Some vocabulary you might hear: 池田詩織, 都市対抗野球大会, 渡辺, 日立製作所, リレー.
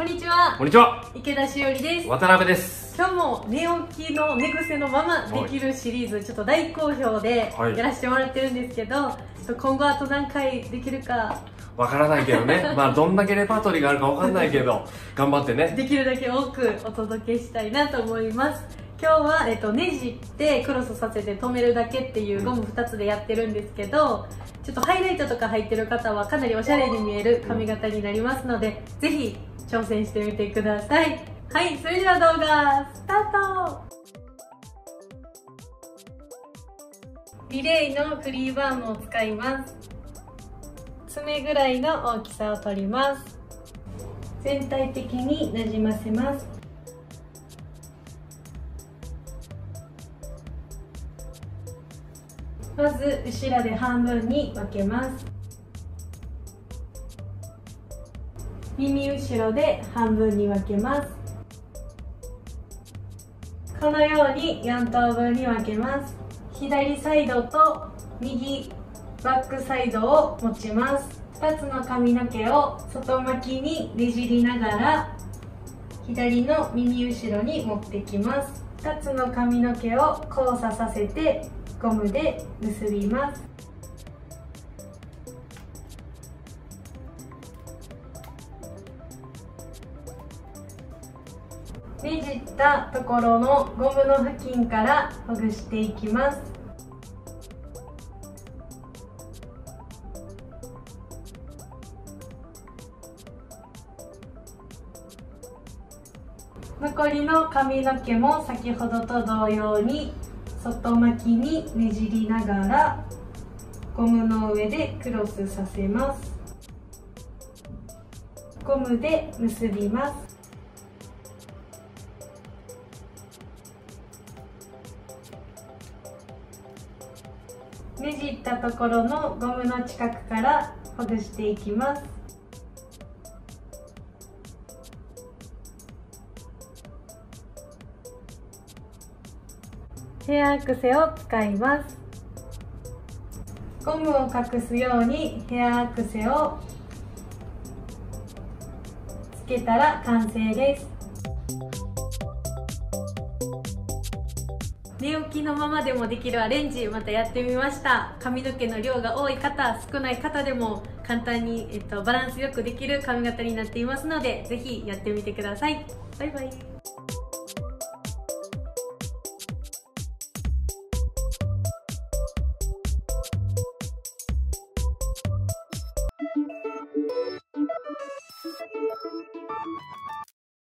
こんにちは。こんにちは。池田しおりです。渡辺です。今日も寝起きの寝癖のままできるシリーズ、ちょっと大好評でやらせてもらってるんですけど、今後あと何回できるかわからないけどね。まあどんだけレパートリーがあるかわかんないけど、頑張ってね。できるだけ多くお届けしたいなと思います。今日はねじってクロスさせて留めるだけっていうゴム2つでやってるんですけど、ちょっとハイライトとか入ってる方はかなりおしゃれに見える髪型になりますので、ぜひ挑戦してみてください。はい、それでは動画スタート。リレーのフリーバームを使います。爪ぐらいの大きさを取ります。全体的になじませます。まず後ろで半分に分けます。耳後ろで半分に分けます。このように4等分に分けます。左サイドと右バックサイドを持ちます。2つの髪の毛を外巻きにねじりながら左の耳後ろに持ってきます。2つの髪の毛を交差させてゴムで結びます。ねじったところのゴムの付近からほぐしていきます。残りの髪の毛も先ほどと同様に外巻きにねじりながらゴムの上でクロスさせます。ゴムで結びます。ねじったところのゴムの近くからほぐしていきます。ヘアアクセを使います。ゴムを隠すようにヘアアクセをつけたら完成です。寝起きのままでもできるアレンジ、またやってみました。髪の毛の量が多い方少ない方でも簡単に、バランスよくできる髪型になっていますので、ぜひやってみてください。バイバイ。